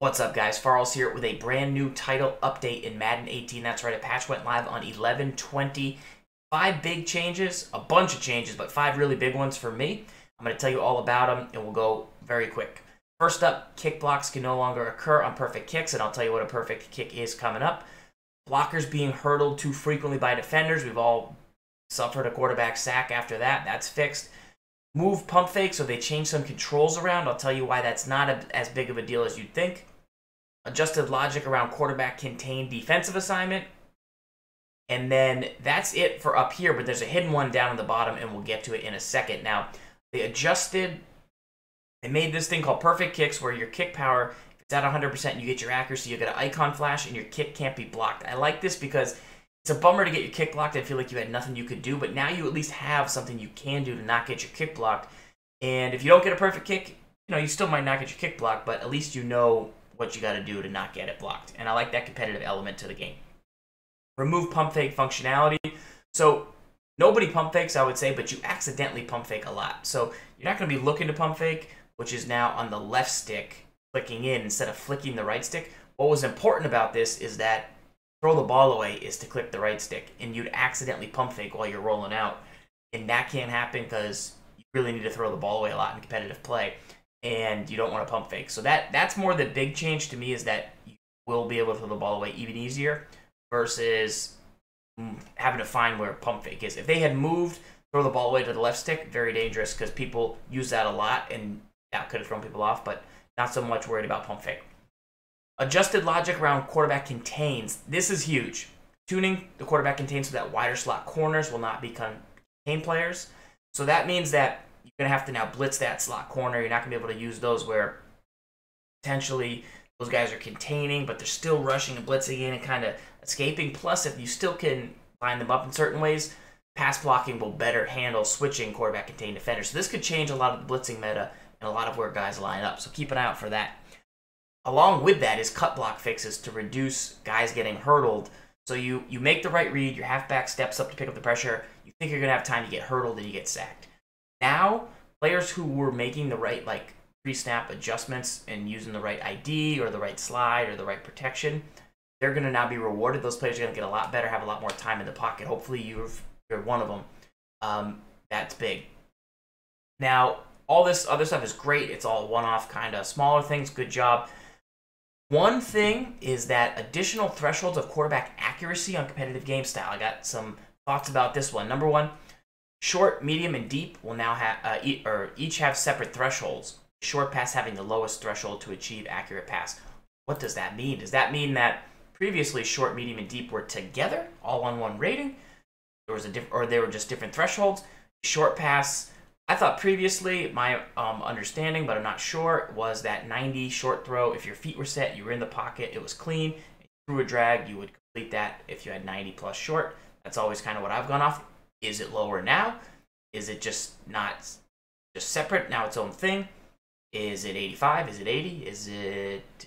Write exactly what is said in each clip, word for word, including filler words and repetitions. What's up, guys? Farls here with a brand new title update in Madden eighteen. That's right, a patch went live on eleven twenty. Five big changes, a bunch of changes, but five really big ones for me. I'm going to tell you all about them, and we'll go very quick. First up, kick blocks can no longer occur on perfect kicks, and I'll tell you what a perfect kick is coming up. Blockers being hurdled too frequently by defenders. We've all suffered a quarterback sack after that. That's fixed. Move pump fake, so they changed some controls around. I'll tell you why that's not a, as big of a deal as you'd think. Adjusted logic around quarterback contained defensive assignment. And then that's it for up here, but there's a hidden one down at the bottom, and we'll get to it in a second. Now, they adjusted, they made this thing called perfect kicks, where your kick power, if it's at one hundred percent, you get your accuracy, you get an icon flash, and your kick can't be blocked. I like this because it's a bummer to get your kick blocked and feel like you had nothing you could do, but now you at least have something you can do to not get your kick blocked. And if you don't get a perfect kick, you know, you still might not get your kick blocked, but at least you know what you got to do to not get it blocked. And I like that competitive element to the game. Remove pump fake functionality. So nobody pump fakes, I would say, but you accidentally pump fake a lot. So you're not going to be looking to pump fake, which is now on the left stick, flicking in instead of flicking the right stick. What was important about this is that throw the ball away is to click the right stick, and you'd accidentally pump fake while you're rolling out, and that can't happen because you really need to throw the ball away a lot in competitive play, and you don't want to pump fake. So that that's more the big change to me, is that you will be able to throw the ball away even easier versus having to find where pump fake is. If they had moved throw the ball away to the left stick, very dangerous because people use that a lot, and that could have thrown people off, but not so much worried about pump fake. Adjusted logic around quarterback contains. This is huge. Tuning the quarterback contains so that wider slot corners will not become contain players. So that means that you're going to have to now blitz that slot corner. You're not going to be able to use those where potentially those guys are containing, but they're still rushing and blitzing in and kind of escaping. Plus, if you still can line them up in certain ways, pass blocking will better handle switching quarterback contain defenders. So this could change a lot of the blitzing meta and a lot of where guys line up. So keep an eye out for that. Along with that is cut block fixes to reduce guys getting hurdled. So you, you make the right read, your halfback steps up to pick up the pressure, you think you're going to have time to get hurdled, and you get sacked. Now, players who were making the right like pre-snap adjustments and using the right I D or the right slide or the right protection, they're going to now be rewarded. Those players are going to get a lot better, have a lot more time in the pocket. Hopefully you've, you're one of them. Um, that's big. Now, all this other stuff is great. It's all one-off kind of smaller things. Good job. One thing is that additional thresholds of quarterback accuracy on competitive game style. I got some thoughts about this one. Number one, short, medium, and deep will now have uh, e or each have separate thresholds. Short pass having the lowest threshold to achieve accurate pass. What does that mean? Does that mean that previously short, medium, and deep were together, all on one rating? There was a diff or they were just different thresholds. Short pass, I thought previously, my um, understanding, but I'm not sure, was that ninety short throw, if your feet were set, you were in the pocket, it was clean, through a drag, you would complete that if you had ninety plus short. That's always kind of what I've gone off. Is it lower now? Is it just not just separate, now its own thing? Is it eighty-five? Is it eighty? Is it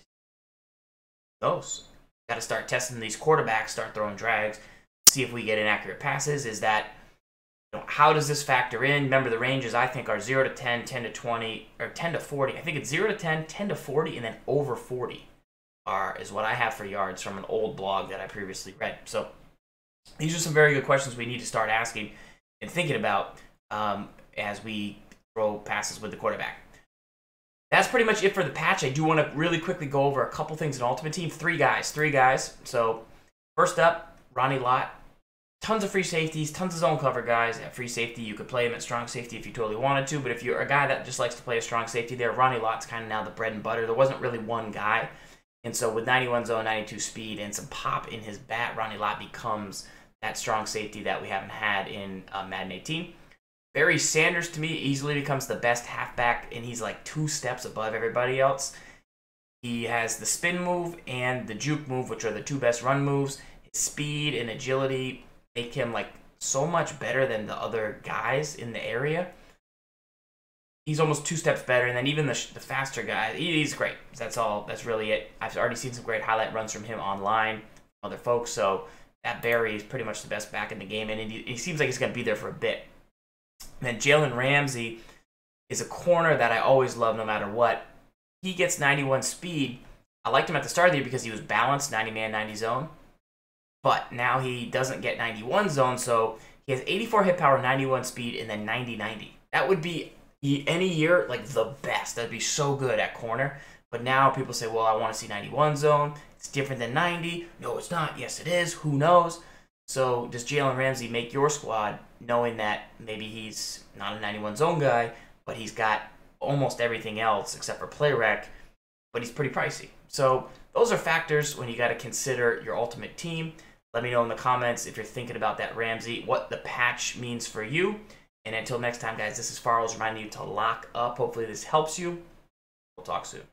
those? Got to start testing these quarterbacks, start throwing drags, see if we get inaccurate passes. Is that... How does this factor in? Remember, the ranges I think are zero to ten, ten to twenty, or ten to forty. I think it's zero to ten, ten to forty, and then over forty are is what I have for yards from an old blog that I previously read. So these are some very good questions we need to start asking and thinking about um, as we throw passes with the quarterback. That's pretty much it for the patch. I do want to really quickly go over a couple things in Ultimate Team. Three guys, three guys. So first up, Ronnie Lott. Tons of free safeties, tons of zone cover guys. At free safety, you could play him at strong safety if you totally wanted to, but if you're a guy that just likes to play a strong safety there, Ronnie Lott's kind of now the bread and butter. There wasn't really one guy, and so with ninety-one zone, ninety-two speed, and some pop in his bat, Ronnie Lott becomes that strong safety that we haven't had in uh, Madden eighteen. Barry Sanders, to me, easily becomes the best halfback, and he's like two steps above everybody else. He has the spin move and the juke move, which are the two best run moves. His speed and agility make him like so much better than the other guys in the area. He's almost two steps better, and then even the, the faster guy, he, he's great. That's all. That's really it. I've already seen some great highlight runs from him online, other folks. So that Barry is pretty much the best back in the game, and he, he seems like he's going to be there for a bit. And then Jaylen Ramsey is a corner that I always love, no matter what. He gets ninety-one speed, I liked him at the start of the year because he was balanced, ninety man, ninety zone. But now he doesn't get ninety-one zone, so he has eighty-four hit power, ninety-one speed, and then ninety ninety. That would be any year like the best. That'd be so good at corner. But now people say, well, I want to see ninety-one zone. It's different than ninety. No, it's not. Yes, it is. Who knows? So does Jaylen Ramsey make your squad knowing that maybe he's not a ninety-one zone guy, but he's got almost everything else except for play rec, but he's pretty pricey? So those are factors when you got to consider your ultimate team. Let me know in the comments if you're thinking about that Ramsey, what the patch means for you. And until next time, guys, this is Farls reminding you to lock up. Hopefully this helps you. We'll talk soon.